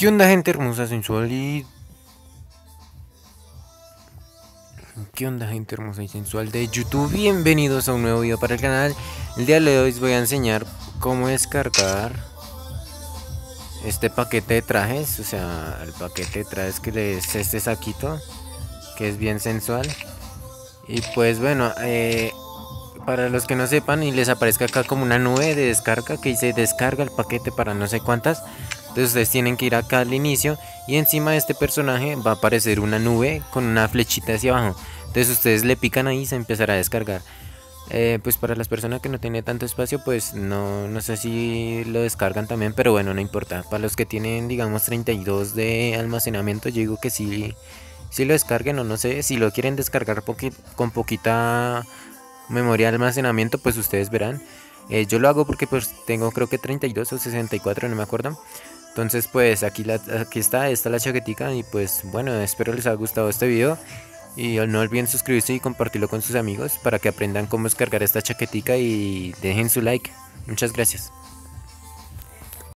¿Qué onda, gente hermosa, sensual y... ¿Qué onda, gente hermosa y sensual de YouTube? Bienvenidos a un nuevo video para el canal. El día de hoy os voy a enseñar cómo descargar este paquete de trajes. O sea, el paquete de trajes que es este saquito, que es bien sensual. Y pues bueno, para los que no sepan y les aparezca acá como una nube de descarga que dice descarga el paquete para no sé cuántas. Entonces ustedes tienen que ir acá al inicio y encima de este personaje va a aparecer una nube con una flechita hacia abajo. Entonces ustedes le pican ahí y se empezará a descargar. Pues para las personas que no tienen tanto espacio, pues no sé si lo descargan también, pero bueno, no importa. Para los que tienen, digamos, 32 de almacenamiento, yo digo que sí lo descarguen, o no sé, si lo quieren descargar con poquita memoria de almacenamiento, pues ustedes verán. Yo lo hago porque pues tengo creo que 32 o 64, no me acuerdo. Entonces pues aquí está la chaquetica. Y pues bueno, espero les haya gustado este video. Y no olviden suscribirse y compartirlo con sus amigos para que aprendan cómo descargar esta chaquetica. Y dejen su like. Muchas gracias.